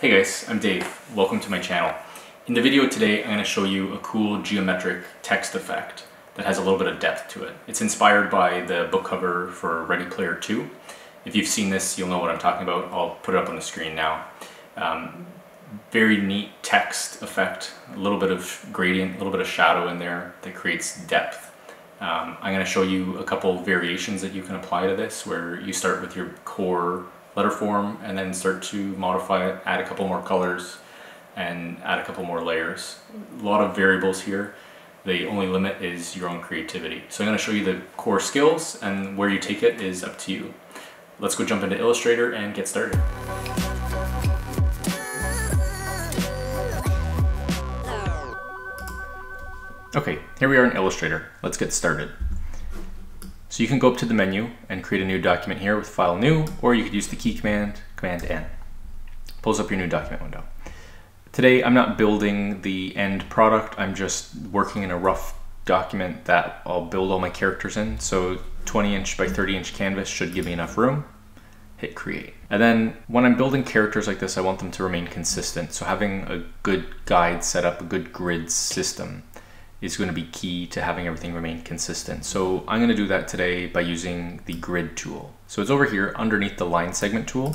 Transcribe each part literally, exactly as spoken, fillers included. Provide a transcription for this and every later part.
Hey guys, I'm Dave. Welcome to my channel. In the video today, I'm going to show you a cool geometric text effect that has a little bit of depth to it. It's inspired by the book cover for Ready Player Two. If you've seen this, you'll know what I'm talking about. I'll put it up on the screen now. Um, very neat text effect, a little bit of gradient, a little bit of shadow in there that creates depth. Um, I'm going to show you a couple variations that you can apply to this, where you start with your core letter form and then start to modify it, add a couple more colors and add a couple more layers. A lot of variables here. The only limit is your own creativity. So I'm going to show you the core skills, and where you take it is up to you. Let's go jump into Illustrator and get started. Okay, here we are in Illustrator. Let's get started. So you can go up to the menu and create a new document here with File New, or you could use the key command, Command N. Pulls up your new document window. Today, I'm not building the end product. I'm just working in a rough document that I'll build all my characters in. So twenty inch by thirty inch canvas should give me enough room. Hit create. And then when I'm building characters like this, I want them to remain consistent. So having a good guide set up, a good grid system, is going to be key to having everything remain consistent. So I'm going to do that today by using the grid tool. So it's over here underneath the line segment tool.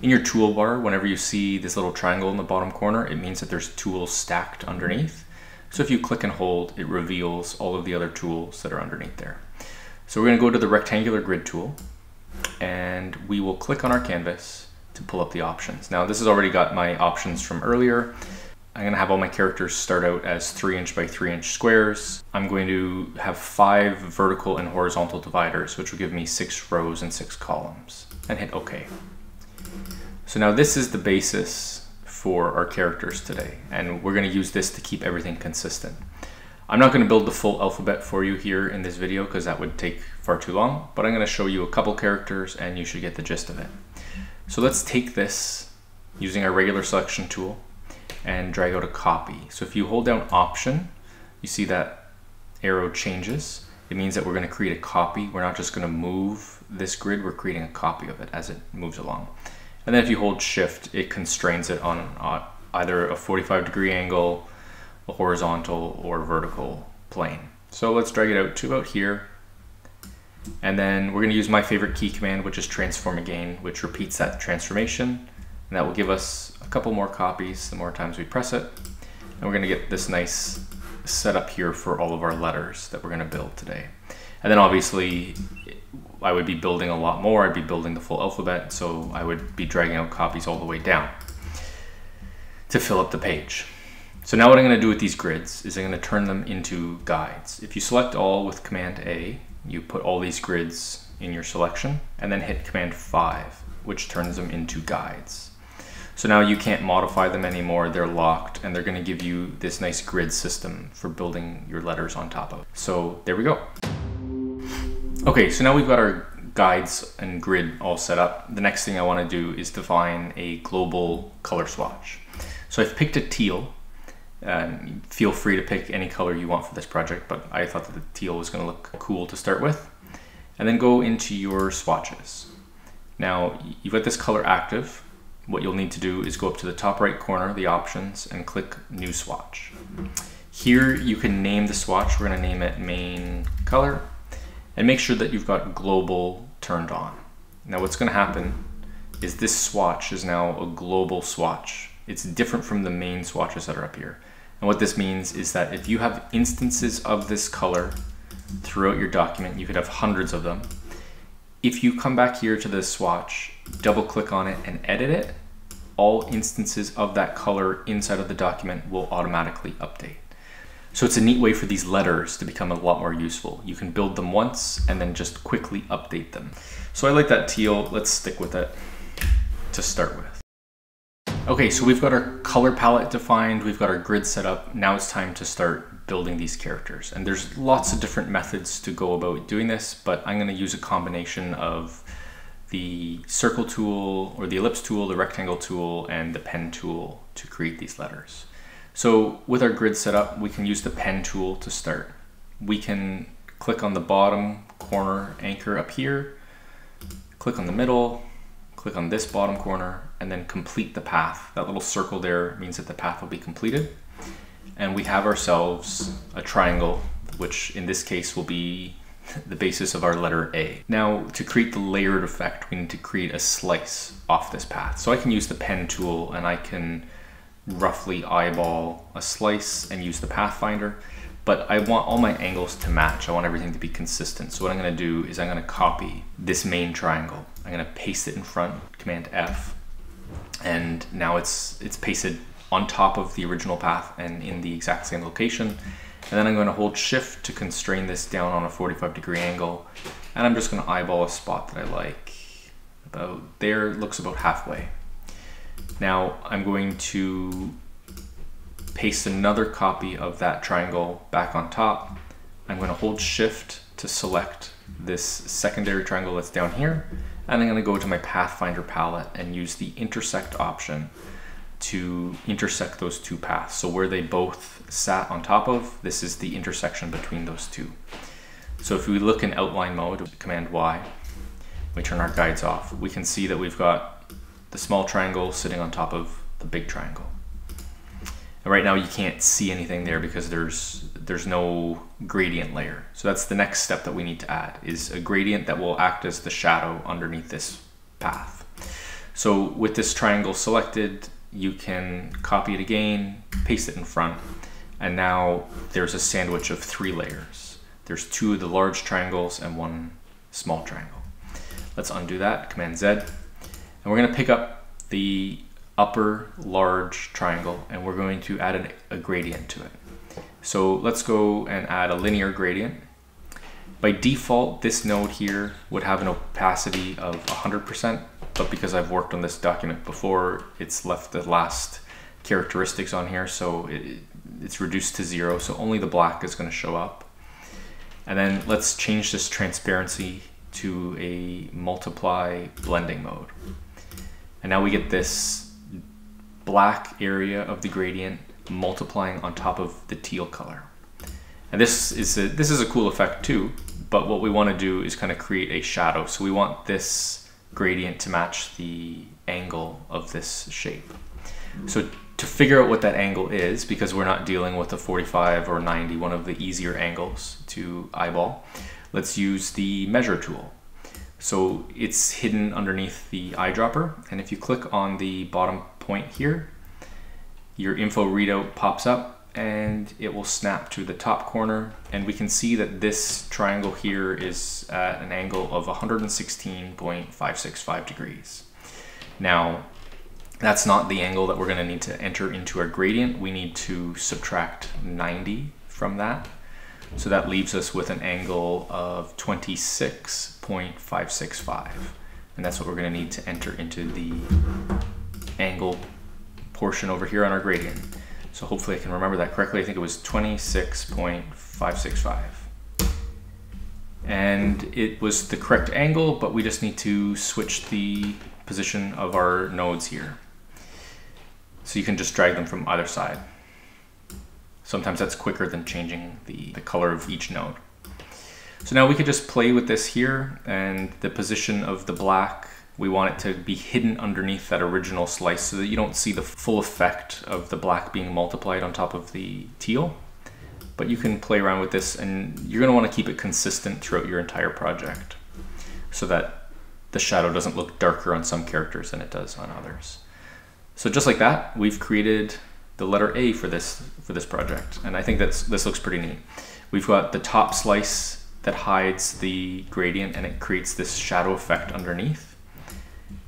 In your toolbar, whenever you see this little triangle in the bottom corner, it means that there's tools stacked underneath. So if you click and hold, it reveals all of the other tools that are underneath there. So we're going to go to the rectangular grid tool, and we will click on our canvas to pull up the options. Now this has already got my options from earlier. I'm going to have all my characters start out as three inch by three inch squares. I'm going to have five vertical and horizontal dividers, which will give me six rows and six columns, and hit OK. So now this is the basis for our characters today, and we're going to use this to keep everything consistent. I'm not going to build the full alphabet for you here in this video because that would take far too long, but I'm going to show you a couple characters and you should get the gist of it. So let's take this using our regular selection tool and drag out a copy. So if you hold down Option, you see that arrow changes. It means that we're going to create a copy. We're not just going to move this grid, we're creating a copy of it as it moves along. And then if you hold Shift, it constrains it on either a forty-five degree angle, a horizontal or vertical plane. So let's drag it out to about here. And then we're going to use my favorite key command, which is Transform Again, which repeats that transformation. And that will give us a couple more copies the more times we press it. And we're going to get this nice setup here for all of our letters that we're going to build today. And then obviously I would be building a lot more. I'd be building the full alphabet. So I would be dragging out copies all the way down to fill up the page. So now what I'm going to do with these grids is I'm going to turn them into guides. If you select all with Command A, you put all these grids in your selection and then hit Command five, which turns them into guides. So now you can't modify them anymore, they're locked, and they're going to give you this nice grid system for building your letters on top of. So there we go. Okay, so now we've got our guides and grid all set up. The next thing I want to do is define a global color swatch. So I've picked a teal. Um, feel free to pick any color you want for this project, but I thought that the teal was going to look cool to start with. And then go into your swatches. Now you've got this color active. What you'll need to do is go up to the top right corner, the options, and click New Swatch. Here you can name the swatch. We're going to name it Main Color, and make sure that you've got Global turned on. Now what's going to happen is this swatch is now a global swatch. It's different from the main swatches that are up here. And what this means is that if you have instances of this color throughout your document, you could have hundreds of them. If you come back here to the swatch, double click on it and edit it, all instances of that color inside of the document will automatically update. So it's a neat way for these letters to become a lot more useful. You can build them once and then just quickly update them. So I like that teal. Let's stick with it to start with. Okay, so we've got our color palette defined. We've got our grid set up. Now it's time to start building these characters, and there's lots of different methods to go about doing this, but I'm going to use a combination of the circle tool or the ellipse tool, the rectangle tool, and the pen tool to create these letters. So with our grid set up, we can use the pen tool to start. We can click on the bottom corner anchor up here, click on the middle, click on this bottom corner and then complete the path. That little circle there means that the path will be completed. And we have ourselves a triangle, which in this case will be the basis of our letter A. Now, to create the layered effect, we need to create a slice off this path. So I can use the pen tool and I can roughly eyeball a slice and use the Pathfinder, but I want all my angles to match. I want everything to be consistent. So what I'm going to do is I'm going to copy this main triangle. I'm going to paste it in front, Command F, and now it's it's pasted on top of the original path and in the exact same location. And then I'm going to hold shift to constrain this down on a forty-five degree angle. And I'm just going to eyeball a spot that I like. About there, it looks about halfway. Now I'm going to paste another copy of that triangle back on top. I'm going to hold shift to select this secondary triangle that's down here. And I'm going to go to my Pathfinder palette and use the intersect option to intersect those two paths. So where they both sat on top of, this is the intersection between those two. So if we look in outline mode, Command Y, we turn our guides off, we can see that we've got the small triangle sitting on top of the big triangle. And right now you can't see anything there because there's there's no gradient layer. So that's the next step that we need to add, is a gradient that will act as the shadow underneath this path. So with this triangle selected, you can copy it again, paste it in front, and now there's a sandwich of three layers. There's two of the large triangles and one small triangle. Let's undo that, Command Z, and we're gonna pick up the upper large triangle and we're going to add a gradient to it. So let's go and add a linear gradient. By default, this node here would have an opacity of one hundred percent. But because I've worked on this document before, it's left the last characteristics on here, so it, it's reduced to zero, so only the black is going to show up. And then let's change this transparency to a multiply blending mode. And now we get this black area of the gradient multiplying on top of the teal color. And this is a, this is a cool effect too, but what we want to do is kind of create a shadow. So we want this gradient to match the angle of this shape. So to figure out what that angle is, because we're not dealing with a forty-five or ninety, one of the easier angles to eyeball, let's use the measure tool. So it's hidden underneath the eyedropper, and if you click on the bottom point here, your info readout pops up and it will snap to the top corner, and we can see that this triangle here is at an angle of one hundred sixteen point five six five degrees. Now, that's not the angle that we're gonna need to enter into our gradient. We need to subtract ninety from that. So that leaves us with an angle of twenty-six point five six five. And that's what we're gonna need to enter into the angle portion over here on our gradient. So hopefully I can remember that correctly. I think it was twenty-six point five six five. And it was the correct angle, but we just need to switch the position of our nodes here. So you can just drag them from either side. Sometimes that's quicker than changing the, the color of each node. So now we could just play with this here, and the position of the black, we want it to be hidden underneath that original slice so that you don't see the full effect of the black being multiplied on top of the teal. But you can play around with this, and you're going to want to keep it consistent throughout your entire project so that the shadow doesn't look darker on some characters than it does on others. So just like that, we've created the letter A for this for this project, and I think that's this looks pretty neat. We've got the top slice that hides the gradient and it creates this shadow effect underneath.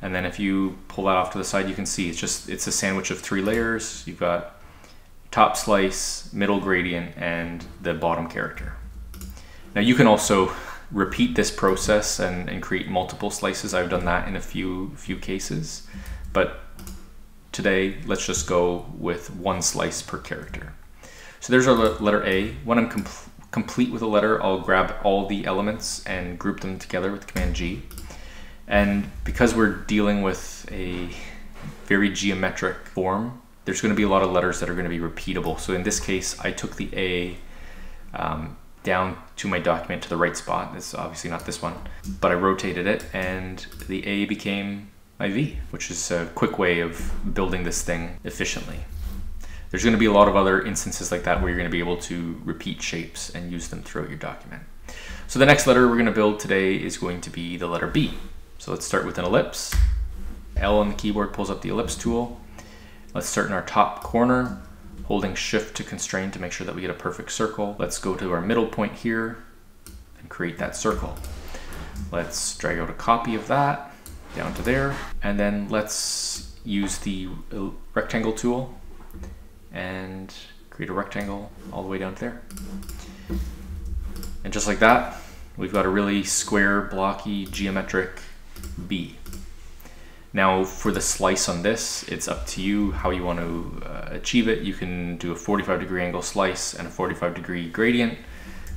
And then if you pull that off to the side, you can see it's just, it's a sandwich of three layers. You've got top slice, middle gradient, and the bottom character. Now you can also repeat this process and, and create multiple slices. I've done that in a few, few cases, but today let's just go with one slice per character. So there's our letter A. When I'm com complete with a letter, I'll grab all the elements and group them together with Command G. And because we're dealing with a very geometric form, there's going to be a lot of letters that are going to be repeatable. So in this case, I took the A um, down to my document to the right spot. It's obviously not this one, but I rotated it and the A became I V, which is a quick way of building this thing efficiently. There's going to be a lot of other instances like that where you're going to be able to repeat shapes and use them throughout your document. So the next letter we're going to build today is going to be the letter B. So let's start with an ellipse. L on the keyboard pulls up the ellipse tool. Let's start in our top corner, holding shift to constrain to make sure that we get a perfect circle. Let's go to our middle point here and create that circle. Let's drag out a copy of that down to there. And then let's use the rectangle tool and create a rectangle all the way down to there. And just like that, we've got a really square, blocky, geometric B. Now for the slice on this, it's up to you how you want to uh, achieve it. You can do a forty-five degree angle slice and a forty-five degree gradient.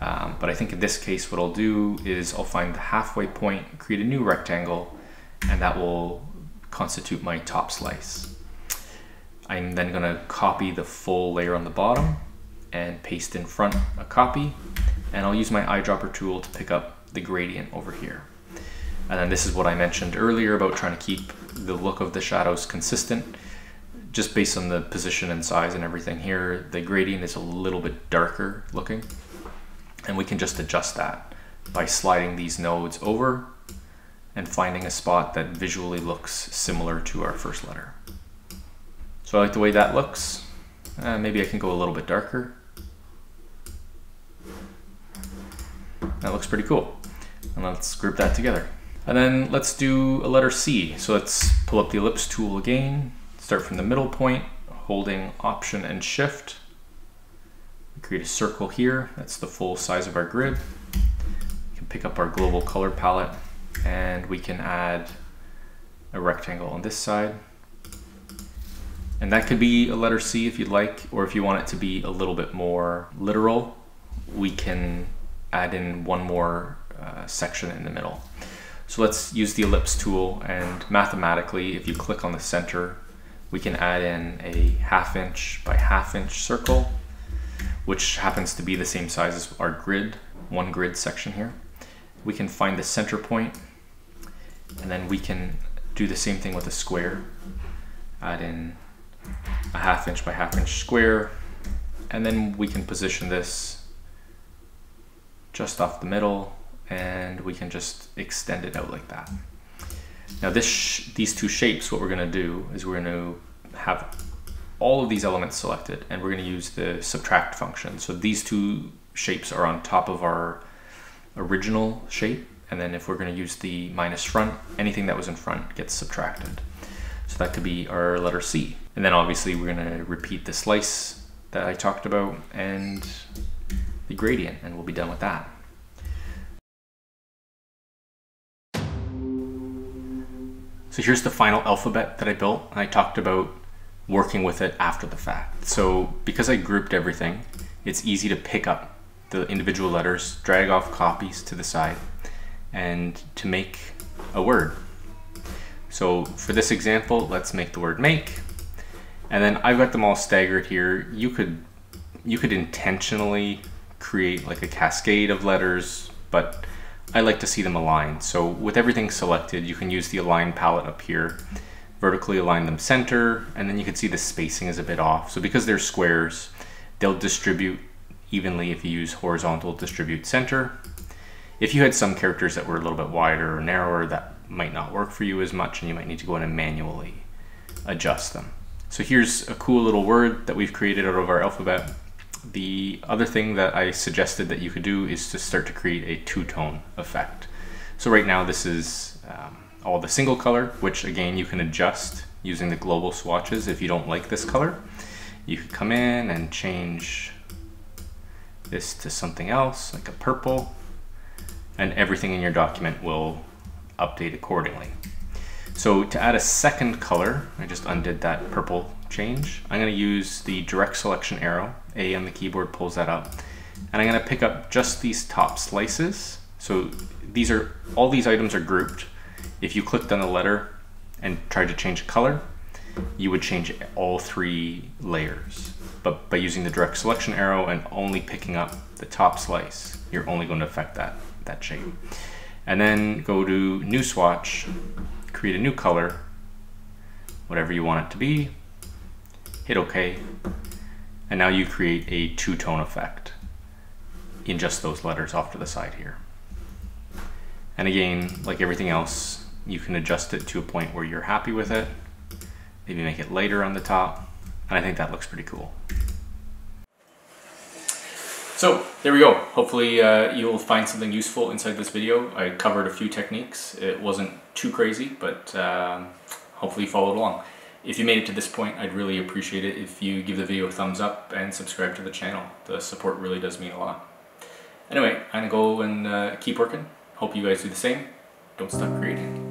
Um, but I think in this case, what I'll do is I'll find the halfway point, create a new rectangle, and that will constitute my top slice. I'm then going to copy the full layer on the bottom and paste in front a copy, and I'll use my eyedropper tool to pick up the gradient over here. And then this is what I mentioned earlier about trying to keep the look of the shadows consistent. Just based on the position and size and everything here, the gradient is a little bit darker looking, and we can just adjust that by sliding these nodes over and finding a spot that visually looks similar to our first letter. So I like the way that looks. Uh, maybe I can go a little bit darker. That looks pretty cool. And let's group that together. And then let's do a letter C. So let's pull up the ellipse tool again, start from the middle point, holding Option and Shift. We create a circle here. That's the full size of our grid. We can pick up our global color palette, and we can add a rectangle on this side. And that could be a letter C if you'd like, or if you want it to be a little bit more literal, we can add in one more uh, section in the middle. So let's use the ellipse tool, and mathematically, if you click on the center, we can add in a half inch by half inch circle, which happens to be the same size as our grid, one grid section here. We can find the center point, and then we can do the same thing with a square, add in a half inch by half inch square, and then we can position this just off the middle, and we can just extend it out like that. Now this, these two shapes, what we're going to do is we're going to have all of these elements selected, and we're going to use the subtract function. So these two shapes are on top of our original shape, and then if we're going to use the minus front, anything that was in front gets subtracted. So that could be our letter C. And then obviously we're going to repeat the slice that I talked about and the gradient, and we'll be done with that. So here's the final alphabet that I built, and I talked about working with it after the fact. So because I grouped everything, it's easy to pick up the individual letters, drag off copies to the side, and to make a word. So for this example, let's make the word make. And then I've got them all staggered here. You could you could intentionally create like a cascade of letters, but I like to see them aligned. So with everything selected, you can use the align palette up here, vertically align them center, and then you can see the spacing is a bit off. So because they're squares, they'll distribute evenly if you use horizontal distribute center. If you had some characters that were a little bit wider or narrower, that might not work for you as much, and you might need to go in and manually adjust them. So here's a cool little word that we've created out of our alphabet. The other thing that I suggested that you could do is to start to create a two-tone effect. So right now this is um, all the single color, which again you can adjust using the global swatches. If you don't like this color, you could come in and change this to something else, like a purple, and everything in your document will update accordingly. So to add a second color, I just undid that purple change. I'm going to use the direct selection arrow. A on the keyboard pulls that up. And I'm going to pick up just these top slices. So these are, all these items are grouped. If you clicked on a letter and tried to change color, you would change all three layers. But by using the direct selection arrow and only picking up the top slice, you're only going to affect that, that shape. And then go to new swatch, create a new color, whatever you want it to be, hit OK, and now you create a two-tone effect in just those letters off to the side here. And again, like everything else, you can adjust it to a point where you're happy with it, maybe make it lighter on the top, and I think that looks pretty cool. So there we go. Hopefully uh, you'll find something useful inside this video. I covered a few techniques. It wasn't too crazy, but um, hopefully you followed along. If you made it to this point, I'd really appreciate it if you give the video a thumbs up and subscribe to the channel. The support really does mean a lot. Anyway, I'm gonna go and uh, keep working. Hope you guys do the same. Don't stop creating.